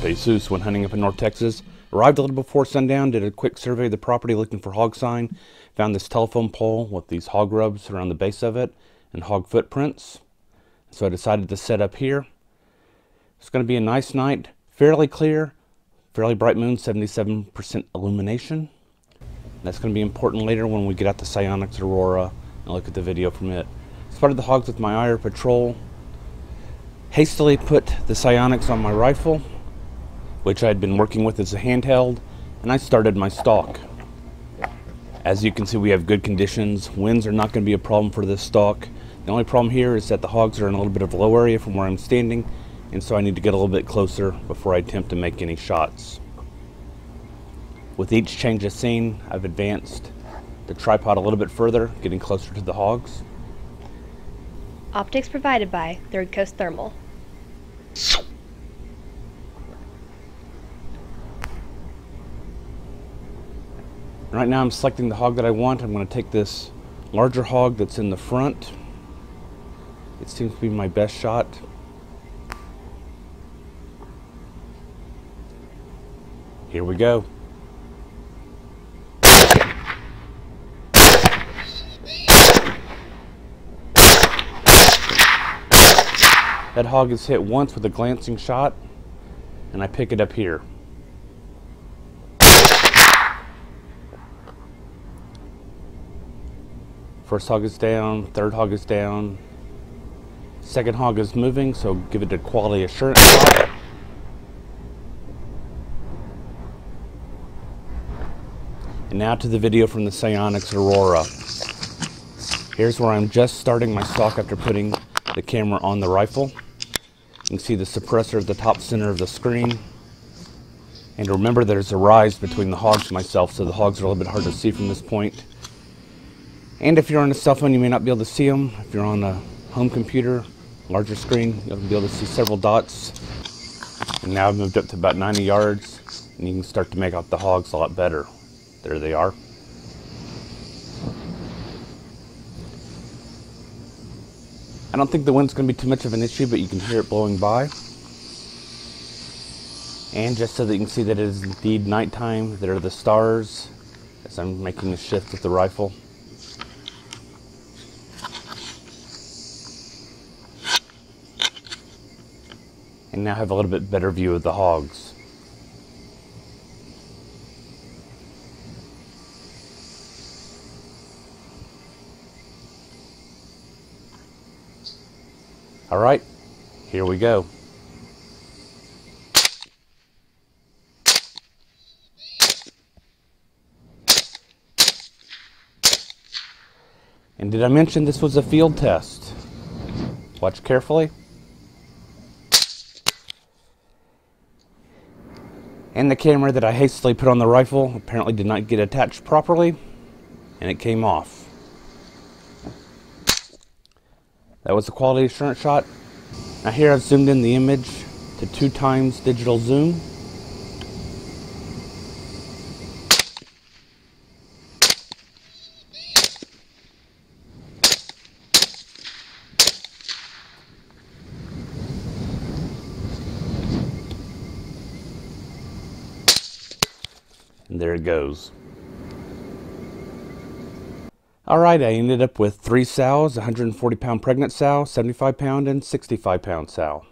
Carpe Sus, when hunting up in North Texas. Arrived a little before sundown, did a quick survey of the property looking for hog sign. Found this telephone pole with these hog rubs around the base of it and hog footprints. So I decided to set up here. It's going to be a nice night, fairly clear, fairly bright moon, 77% illumination. That's going to be important later when we get out to SiOnyx Aurora and look at the video from it. Spotted the hogs with my IR Patrol. Hastily put the SiOnyx on my rifle, which I had been working with as a handheld, and I started my stalk. As you can see, we have good conditions. Winds are not going to be a problem for this stalk. The only problem here is that the hogs are in a little bit of a low area from where I'm standing, and so I need to get a little bit closer before I attempt to make any shots. With each change of scene, I've advanced the tripod a little bit further, getting closer to the hogs. Optics provided by Third Coast Thermal. Right now I'm selecting the hog that I want. I'm going to take this larger hog that's in the front. It seems to be my best shot. Here we go. That hog is hit once with a glancing shot, and I pick it up here. First hog is down, third hog is down, second hog is moving, so give it a quality assurance shot. And now to the video from the SiOnyx Aurora. Here's where I'm just starting my stalk after putting the camera on the rifle. You can see the suppressor at the top center of the screen. And remember, there's a rise between the hogs and myself, so the hogs are a little bit hard to see from this point. And if you're on a cell phone, you may not be able to see them. If you're on a home computer, larger screen, you'll be able to see several dots. And now I've moved up to about 90 yards, and you can start to make out the hogs a lot better. There they are. I don't think the wind's going to be too much of an issue, but you can hear it blowing by. And just so that you can see that it is indeed nighttime, there are the stars as I'm making a shift with the rifle. And now have a little bit better view of the hogs. All right, here we go. And did I mention this was a field test? Watch carefully. And the camera that I hastily put on the rifle apparently did not get attached properly, and it came off. That was a quality assurance shot. Now here I've zoomed in the image to 2x digital zoom. And there it goes. Alright, I ended up with 3 sows, 140-pound pregnant sow, 75-pound, and 65-pound sow.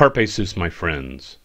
Carpe Sus, my friends.